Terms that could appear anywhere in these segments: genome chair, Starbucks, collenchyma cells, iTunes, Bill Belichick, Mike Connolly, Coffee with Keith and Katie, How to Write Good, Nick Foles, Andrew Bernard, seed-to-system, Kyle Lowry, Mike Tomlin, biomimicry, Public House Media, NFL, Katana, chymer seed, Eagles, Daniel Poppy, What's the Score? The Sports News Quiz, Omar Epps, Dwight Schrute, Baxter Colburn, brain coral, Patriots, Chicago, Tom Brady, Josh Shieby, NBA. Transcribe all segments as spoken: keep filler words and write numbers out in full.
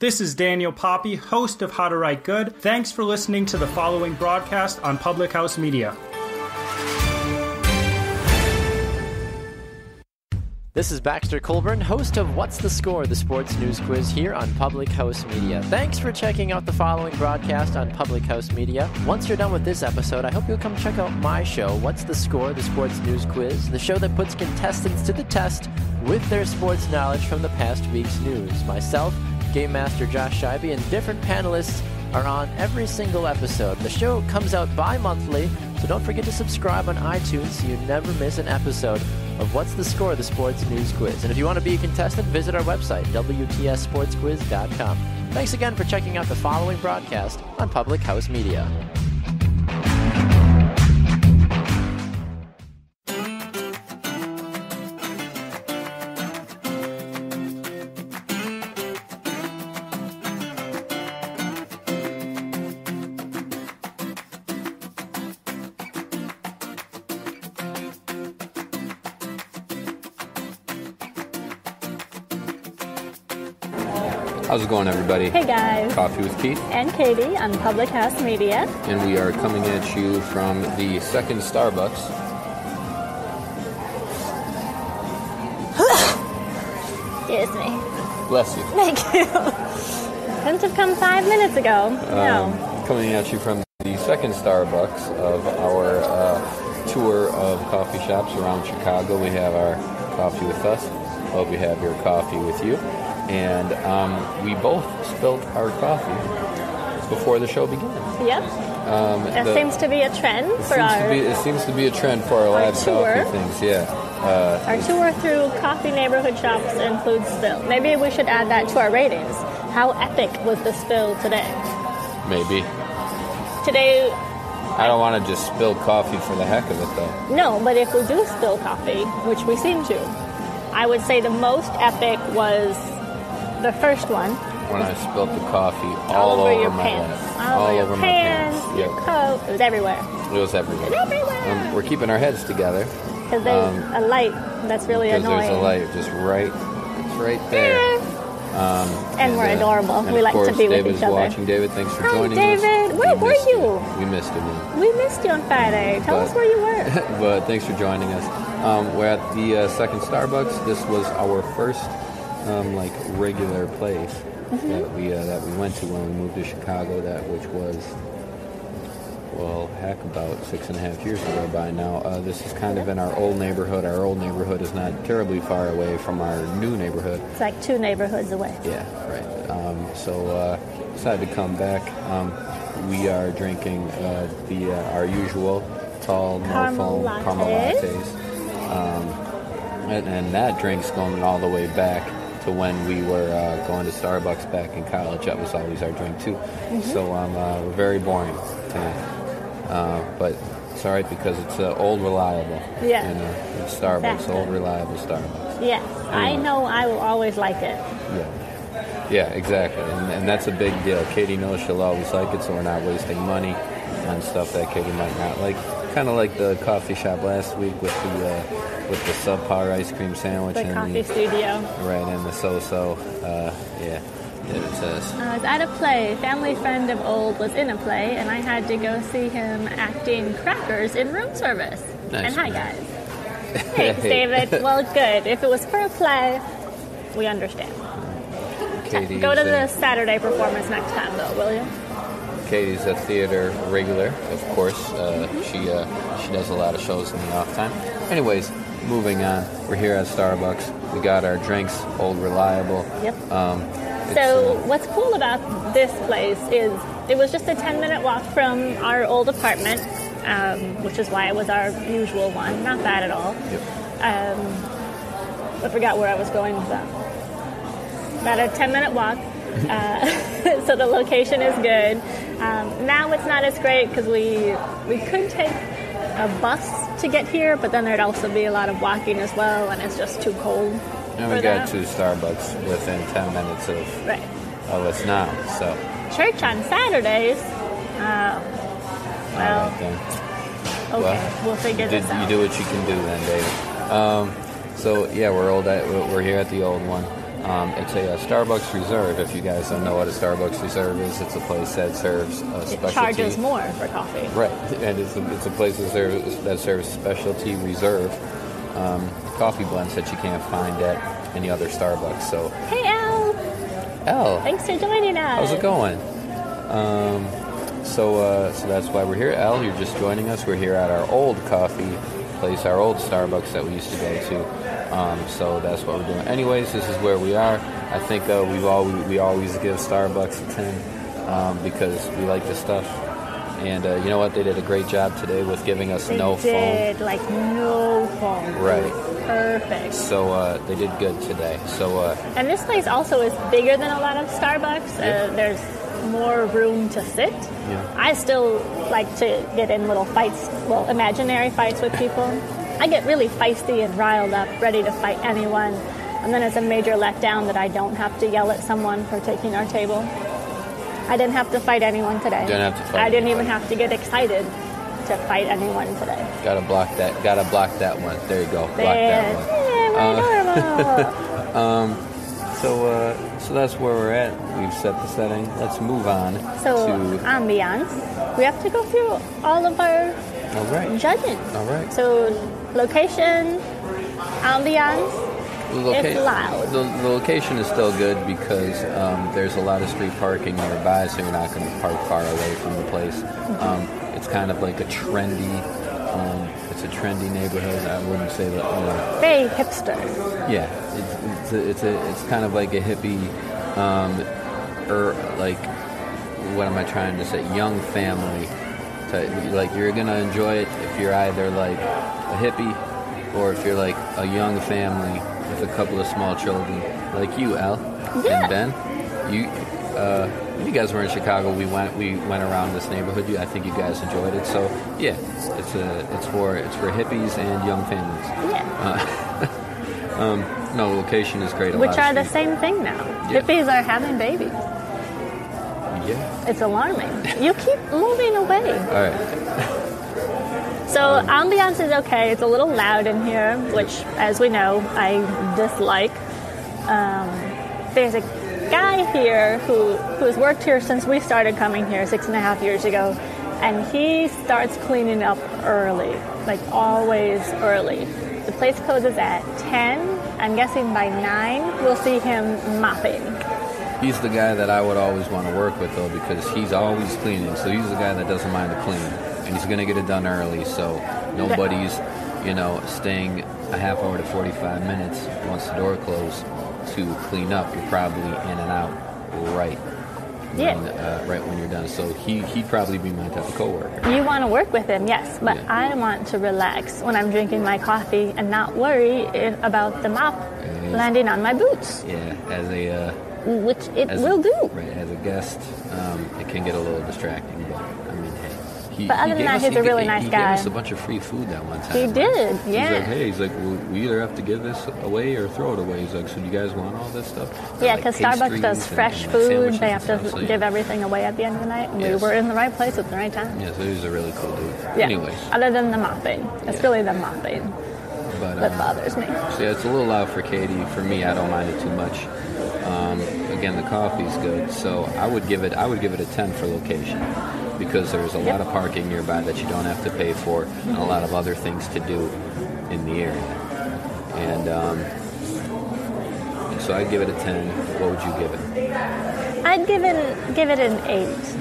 This is Daniel Poppy, host of How to Write Good. Thanks for listening to the following broadcast on Public House Media. This is Baxter Colburn, host of What's the Score? The Sports News Quiz here on Public House Media. Thanks for checking out the following broadcast on Public House Media. Once you're done with this episode, I hope you'll come check out my show, What's the Score? The Sports News Quiz, the show that puts contestants to the test with their sports knowledge from the past week's news. Myself, Game Master Josh Shieby, and different panelists are on every single episode. The show comes out bi-monthly, so don't forget to subscribe on iTunes so you never miss an episode of What's the Score? The Sports News Quiz. And if you want to be a contestant, visit our website, w t s sports quiz dot com. Thanks again for checking out the following broadcast on Public House Media. How's it going, everybody? Hey, guys. Coffee with Keith and Katie on Public House Media. And we are coming at you from the second Starbucks. Excuse me. Bless you. Thank you. Couldn't have come five minutes ago. Um, no. Coming at you from the second Starbucks of our uh, tour of coffee shops around Chicago. We have our coffee with us. Hope you have your coffee with you. And um, we both spilled our coffee before the show began. Yep. Um, that the, seems to be a trend for seems our... To be, it seems to be a trend for our, our live tour. Coffee things, yeah. Uh, our tour through coffee neighborhood shops includes spill. Maybe we should add that to our ratings. How epic was the spill today? Maybe. Today... I don't want to just spill coffee for the heck of it, though. No, but if we do spill coffee, which we seem to, I would say the most epic was... The first one. When I spilled the coffee all, all over, over my pants. Head. All, all over, your over pants, my pants. Your yep. coat. It was everywhere. It was everywhere. It was everywhere. Um, we're keeping our heads together. Because there's um, a light that's really annoying. There's a light just right, it's right there. Yeah. Um, and, and we're uh, adorable. And we like course, to be David's with each other. Watching. David, thanks for Hi, joining David. Us. David, where we were you? you? We missed you. Man. We missed you on Friday. Tell but, us where you were. But thanks for joining us. Um, we're at the uh, second Starbucks. This was our first. Um, like regular place mm-hmm. that we uh, that we went to when we moved to Chicago, that which was well heck about six and a half years ago by now. Uh, this is kind of in our old neighborhood. Our old neighborhood is not terribly far away from our new neighborhood. It's like two neighborhoods away. Yeah, right. Um, so uh, decided to come back. Um, we are drinking uh, the uh, our usual tall no foam caramel lattes, um, and, and that drink's going all the way back to when we were uh, going to Starbucks back in college. That was always our drink, too. Mm-hmm. So um, uh, we're very boring tonight. Uh, but it's all right because it's uh, old reliable. Yeah. And, uh, it's Starbucks, exactly. Old reliable Starbucks. Yes. Anyway. I know I will always like it. Yeah, yeah, exactly. And, and that's a big deal. Katie knows she'll always like it, so we're not wasting money on stuff that Katie might not like. Kind of like the coffee shop last week with the uh, with the subpar ice cream sandwich. The and coffee the, studio. Right, and the so-so. Uh, yeah, it says. I was at a play. Family friend of old was in a play, and I had to go see him acting crackers in room service. Nice. And hi, guys. Thanks, David. Well, good. If it was for a play, we understand. Katie, go to the Saturday performance next time, though, will you? Katie's a theater regular, of course. Uh, she uh, she does a lot of shows in the off time. Anyways, moving on. We're here at Starbucks. We got our drinks, old reliable. Yep. Um, so uh, what's cool about this place is it was just a ten-minute walk from our old apartment, um, which is why it was our usual one. Not bad at all. Yep. Um, I forgot where I was going with that. About a ten-minute walk. Uh, so the location is good. Um, now it's not as great because we we could take a bus to get here, but then there'd also be a lot of walking as well, and it's just too cold. And we got two Starbucks within ten minutes of right. of us now. So church on Saturdays. Uh, well, All right, then. okay, well, we'll figure this out. You do what you can do then, David. Um, so yeah, we're old. We're here at the old one. Um, it's a, a Starbucks Reserve. If you guys don't know what a Starbucks Reserve is, it's a place that serves a specialty. It charges more for coffee. Right, and it's a, it's a place that serves, that serves specialty reserve um, coffee blends that you can't find at any other Starbucks. So hey, Al. Al. Thanks for joining us. How's it going? Um, so, uh, so that's why we're here. Al, you're just joining us. We're here at our old coffee place, our old Starbucks that we used to go to. Um, so that's what we're doing. Anyways, this is where we are. I think uh, we've all, we, we always give Starbucks a ten um, because we like the stuff. And uh, you know what? They did a great job today with giving us they no foam. They did, like, no foam. Right. Perfect. So uh, they did good today. So. Uh, and this place also is bigger than a lot of Starbucks. Yeah. Uh, there's more room to sit. Yeah. I still like to get in little fights, well, imaginary fights with people. I get really feisty and riled up, ready to fight anyone. And then it's a major letdown that I don't have to yell at someone for taking our table. I didn't have to fight anyone today. Didn't have to fight I didn't anyone. even have to get excited to fight anyone today. Gotta block that. Gotta block that one. There you go. Block there. that one. Hey, we're uh, adorable. um, so, uh, so that's where we're at. We've set the setting. Let's move on. So, to ambiance. We have to go through all of our all right. judging. All right. So. Location, ambiance, Loca- it's loud. The, the location is still good because um, there's a lot of street parking nearby, so you're not going to park far away from the place. Mm-hmm. Um, it's kind of like a trendy, um, it's a trendy neighborhood. I wouldn't say that. Uh, Very hipster. Yeah, it's it's a, it's, a, it's kind of like a hippie, um, or like what am I trying to say? Young family. Type. Like you're gonna enjoy it if you're either like a hippie, or if you're like a young family with a couple of small children, like you, Al yeah. and Ben. You, uh, when you guys were in Chicago, we went we went around this neighborhood. I think you guys enjoyed it. So yeah, it's a it's for it's for hippies and young families. Yeah. Uh, um, no, location is great. Which are the same thing now. Yeah. Hippies are having babies. Yeah. It's alarming. You keep moving away. All right. So um, ambiance is okay. It's a little loud in here, which, as we know, I dislike. Um, there's a guy here who who's worked here since we started coming here six and a half years ago, and he starts cleaning up early, like always early. The place closes at ten. I'm guessing by nine we'll see him mopping. He's the guy that I would always want to work with, though, because he's always cleaning. So he's the guy that doesn't mind to clean. He's going to get it done early, so nobody's, you know, staying a half hour to forty-five minutes once the door closes to clean up. You're probably in and out right yeah. when, uh, right when you're done. So he, he'd probably be my type of coworker. You want to work with him, yes, but yeah. I want to relax when I'm drinking my coffee and not worry if, about the mop as, landing on my boots. Yeah, as a... Uh, Which it as will a, do. Right, as a guest, um, it can get a little distracting, but... He, but other than that, us, he's he, a really he, nice he guy. He gave us a bunch of free food that one time. He did, right? yeah. He's like, hey, he's like, well, we either have to give this away or throw it away. He's like, so do you guys want all this stuff? Or yeah, because like Starbucks does fresh and, and, like, food. They have to stuff, so, yeah. give everything away at the end of the night. And yes. we were in the right place at the right time. Yeah, so he's a really cool dude. Yeah. Anyways. Other than the mopping. It's yeah. really the mopping but, that um, bothers me. So yeah, it's a little loud for Katie. For me, I don't mind it too much. Um, again, the coffee's good. So I would give it. I would give it a ten for location. Because there's a yep. lot of parking nearby that you don't have to pay for, mm-hmm. and a lot of other things to do in the area. And um, so I'd give it a ten. What would you give it? I'd give it give it an eight.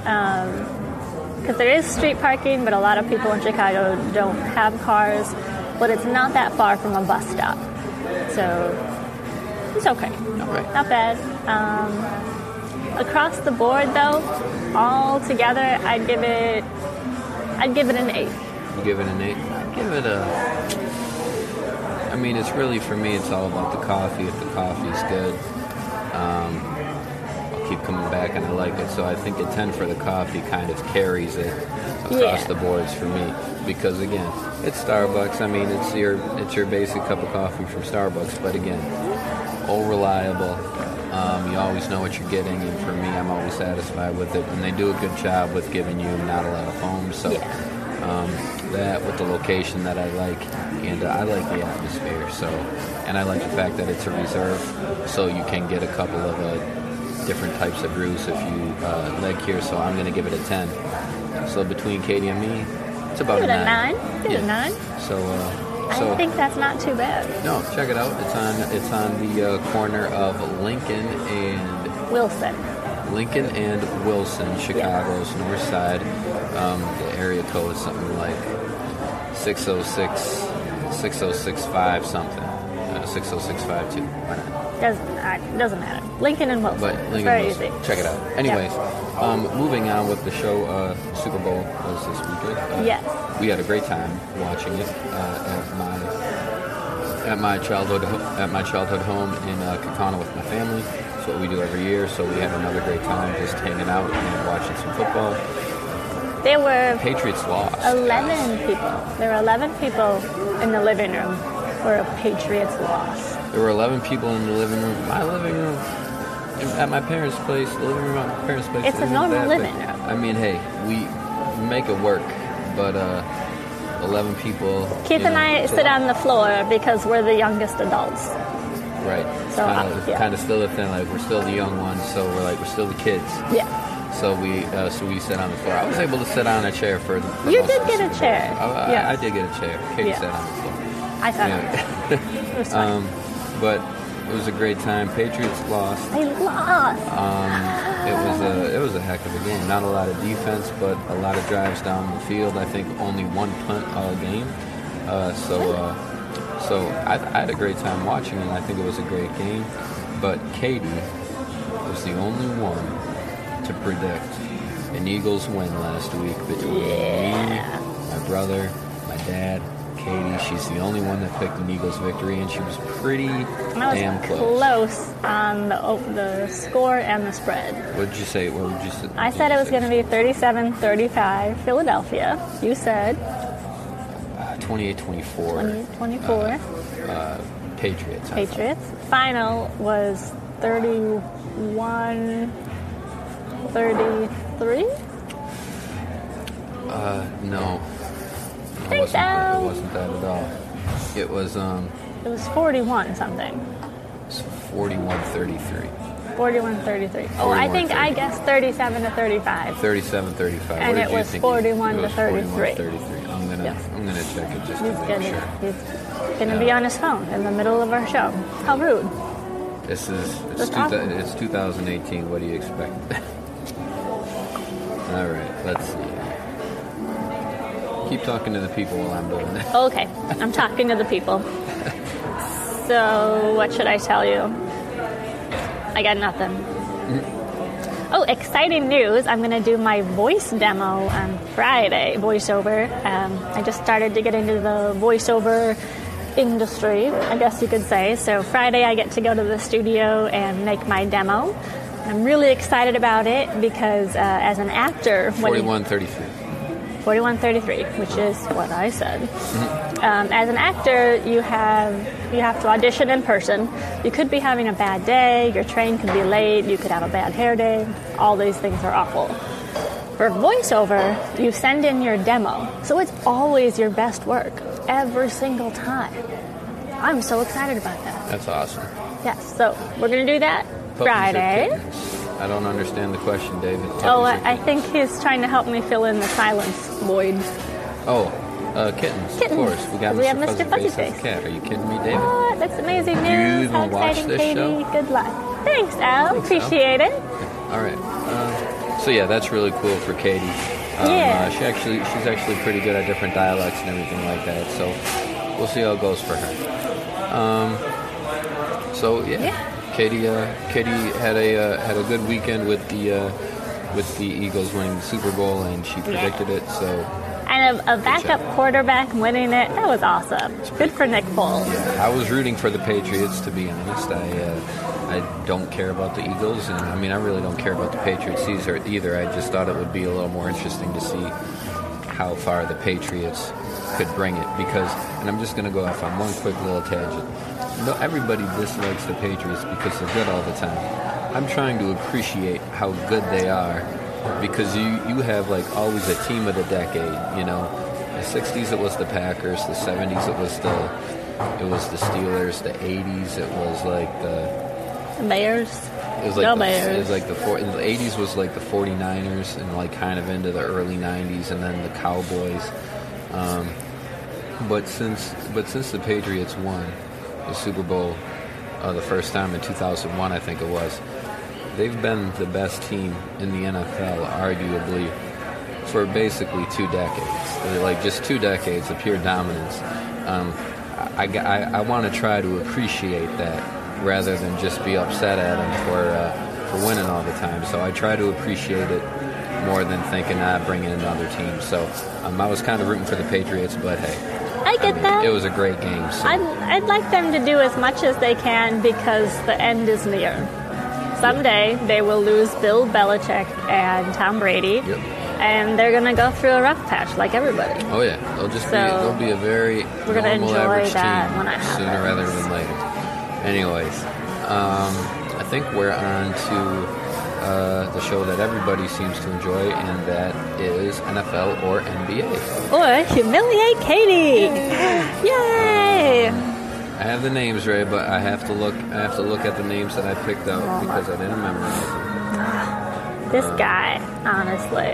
Because um, there is street parking, but a lot of people in Chicago don't have cars. But it's not that far from a bus stop, so it's okay. All right. Not bad. Um, Across the board, though, all together, I'd give it, I'd give it an eight. You give it an eight? I'd give it a, I mean, it's really, for me, it's all about the coffee. If the coffee's good, um, I'll keep coming back, and I like it. So I think a ten for the coffee kind of carries it across yeah. the boards for me. Because, again, it's Starbucks. I mean, it's your, it's your basic cup of coffee from Starbucks. But, again, all reliable. Um, you always know what you're getting, and for me, I'm always satisfied with it. And they do a good job with giving you not a lot of foam, so yeah. um, that with the location that I like, and uh, I like the atmosphere. So, and I like the fact that it's a reserve, so you can get a couple of uh, different types of brews if you uh, like here. So I'm going to give it a ten. So between Katie and me, it's about a nine. Give it a nine. Yeah. So. Uh, So, I think that's not too bad. No, check it out. It's on it's on the uh, corner of Lincoln and... Wilson. Lincoln and Wilson, Chicago's yeah. north side. Um, the area code is something like six oh six, six oh six five something. Uh, six oh six five two. Why not? Doesn't, I, doesn't matter. Lincoln and Wilson. But Lincoln it's very Wilson. Easy. Check it out. Anyways, yeah. um, moving on with the show, uh, Super Bowl was this weekend. Uh, yes. We had a great time watching it. Uh, My, at my childhood at my childhood home in uh, Katana with my family. It's what we do every year, so we had another great time just hanging out and watching some football. There were Patriots lost. Eleven people. There were eleven people in the living room for a Patriots loss. There were eleven people in the living room. My living room at my parents' place. The living room at my parents' place. It's a normal living room. I mean, hey, we make it work, but. Uh, eleven people. Keith and know, I sit on the floor because we're the youngest adults. Right. So kind of, uh, yeah. kind of still a thing, like we're still the young ones, so we're like we're still the kids. Yeah. So we uh, so we sit on the floor. I was able to sit on a chair for. for you did get a chair. I, yes. I, I did get a chair. Katie yeah. sat on the floor. I sat on the floor. It was fun. Um, but it was a great time. Patriots lost. They lost. Um, It was a it was a heck of a game. Not a lot of defense, but a lot of drives down the field. I think only one punt all game. Uh, so uh, so I, I had a great time watching it. I think it was a great game. But Katie was the only one to predict an Eagles win last week between yeah. me, my brother, my dad. Katie, she's the only one that picked an Eagles victory, and she was pretty was damn close. close on the, oh, the score and the spread. What did you say? What would you say? I said it was going to be thirty-seven thirty-five Philadelphia. You said? Uh, twenty-eight twenty-four. twenty-eight twenty-four. Uh, uh, Patriots. I Patriots. Thought. Final was thirty-one thirty-three? Uh, no. It wasn't, that, it wasn't that at all. It was um. It was forty-one something. It's forty-one thirty-three. Forty-one thirty-three. Oh, I think I guessed thirty-seven to thirty-five. Thirty-seven thirty-five. And it was forty-one to thirty-three. Thirty-three. I'm gonna yes. I'm gonna check it just he's to make gonna, sure. He's gonna yeah. be on his phone in the middle of our show. How rude. This is it's, two, awesome. It's two thousand eighteen. What do you expect? All right. Let's see. Keep talking to the people while I'm doing that. Okay, I'm talking to the people. So, what should I tell you? I got nothing. Mm-hmm. Oh, exciting news. I'm going to do my voice demo on Friday, voiceover. Um, I just started to get into the voiceover industry, I guess you could say. So, Friday I get to go to the studio and make my demo. I'm really excited about it because uh, as an actor... forty-one thirty-three. forty-one thirty-three, which is what I said. Mm-hmm. Um, as an actor, you have you have to audition in person. You could be having a bad day. Your train could be late. You could have a bad hair day. All these things are awful. For voiceover, you send in your demo, so it's always your best work every single time. I'm so excited about that. That's awesome. Yes. So we're gonna do that Puppies Friday. I don't understand the question, David. Puppies oh, I, I think he's trying to help me fill in the silence void. Oh, uh, kittens, kittens, of course. We got we Mister Fuzzy, Fuzzy Face. Cat. Are you kidding me, David? What? That's amazing news. You even watch this Katie. Show? Good luck. Thanks, Al. Appreciate so. It. Okay. All right. Uh, so yeah, that's really cool for Katie. Um, yeah. Uh, she actually, she's actually pretty good at different dialects and everything like that. So we'll see how it goes for her. Um. So yeah. yeah. Katie, uh, Katie had a uh, had a good weekend with the uh, with the Eagles winning the Super Bowl, and she predicted yeah. it. So, and a, a backup quarterback winning it—that was awesome. Good for Nick Foles. Yeah, I was rooting for the Patriots, to be honest. I uh, I don't care about the Eagles, and I mean I really don't care about the Patriots either. I just thought it would be a little more interesting to see how far the Patriots could bring it. Because, and I'm just going to go off on one quick little tangent. No, everybody dislikes the Patriots because they're good all the time. I'm trying to appreciate how good they are because you, you have, like, always a team of the decade, you know. The sixties it was the Packers, the seventies it was the it was the Steelers, the eighties it was like the, the Bears. It was like no the, Bears. It was like the, four, the eighties was like the forty-niners and like kind of into the early nineties, and then the Cowboys. Um, but since but since the Patriots won the Super Bowl uh, the first time in two thousand one, I think it was, they've been the best team in the N F L arguably for basically two decades. They're like just two decades of pure dominance. Um, I, I, I want to try to appreciate that rather than just be upset at them for uh, for winning all the time. So I try to appreciate it more than thinking I ah, bring in another team. So um, I was kind of rooting for the Patriots, but hey. I get I mean, that. It was a great game. So. I'd, I'd like them to do as much as they can because the end is near. Someday they will lose Bill Belichick and Tom Brady, yep. and they're going to go through a rough patch like everybody. Oh, yeah. They'll just so be, they'll be a very we're normal enjoy average that team when it happens. Sooner rather than later. Anyways, um, I think we're on to uh, the show that everybody seems to enjoy, and that is N F L or N B A. Or Humiliate Katie! Yay! Um, I have the names right, but I have to look. I have to look at the names that I picked out oh, because I didn't memorize them. This um, guy, honestly.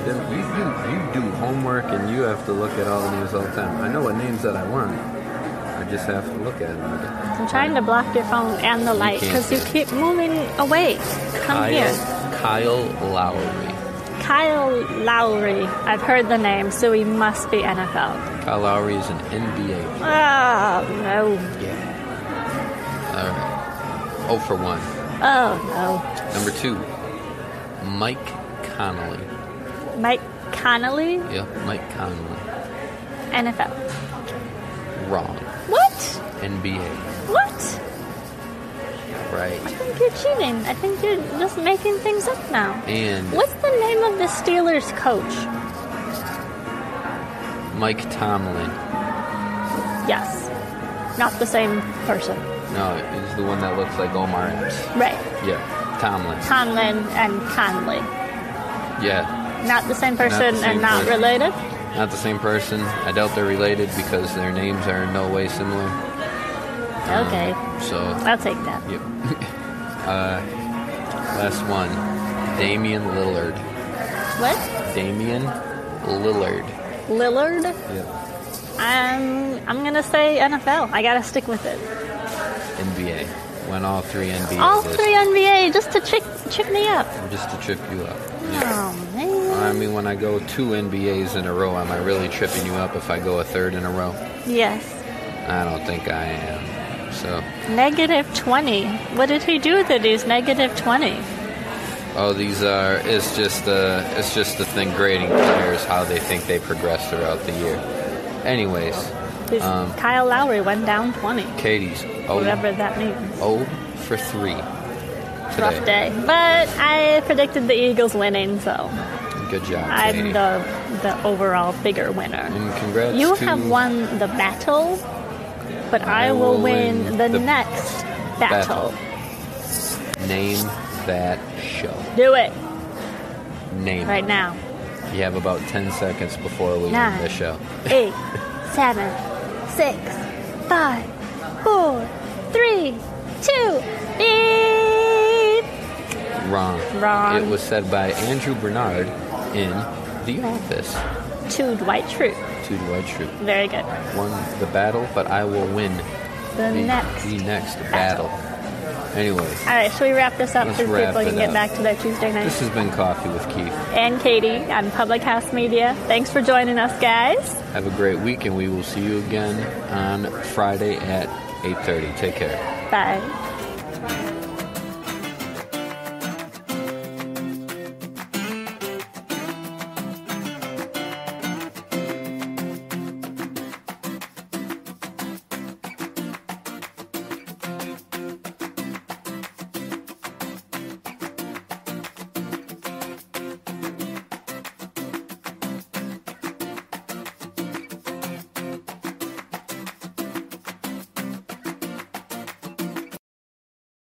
You, you, you do homework, and you have to look at all the names all the time. I know what names that I want. I just have to look at them. I'm trying to block your phone and the light because you keep moving away. Come Kyle, here. Kyle Lowry. Kyle Lowry. I've heard the name, so he must be N F L. Kyle Lowry is an N B A player. Oh, no. Yeah. All right. oh for one. Oh, no. Number two, Mike Connolly. Mike Connolly? Yep, Mike Connolly. N F L. Wrong. What? N B A. What? Right. I think you're cheating. I think you're just making things up now. And what's the name of the Steelers coach? Mike Tomlin. Yes. Not the same person. No, he's the one that looks like Omar Epps. Right. Yeah. Tomlin. Tomlin and Conley. Yeah. Not the same person not the same and not person. related? Not the same person. I doubt they're related because their names are in no way similar. Okay. Um, so I'll take that. Yep. uh, last one, Damian Lillard. What? Damian Lillard. Lillard? Yep. Um, I'm gonna say N F L. I gotta stick with it. N B A. Went all three N B A. All lists. Three N B A, just to trick trip me up. Just to trip you up. Yeah. Oh man. I mean, when I go two N B As in a row, am I really tripping you up if I go a third in a row? Yes. I don't think I am. So. Negative twenty. What did he do that he's negative twenty? Oh, these are. It's just the. Uh, it's just the thing grading players how they think they progress throughout the year. Anyways, um, Kyle Lowry went down twenty. Katie's. Oh, whatever that means. Oh, for three. Today. Rough day, but I predicted the Eagles winning, so. Good job, Katie. I'm the the overall bigger winner. And congrats. You to have won the battle. But I, I will, will win, win the, the next battle. battle. Name that show. Do it. Name it. Right now. You have about ten seconds before we Nine, end the show. eight, seven, six, five, four, three, two, eight. Wrong. Wrong. It was said by Andrew Bernard in The Office. To Dwight Schrute. To Dwight Schrute. Very good. Won the battle, but I will win the, the next the next battle. battle. Anyway. All right, should we wrap this up so people can get up. back to their Tuesday night? This has been Coffee with Keith and Katie on Public House Media. Thanks for joining us, guys. Have a great week, and we will see you again on Friday at eight thirty. Take care. Bye.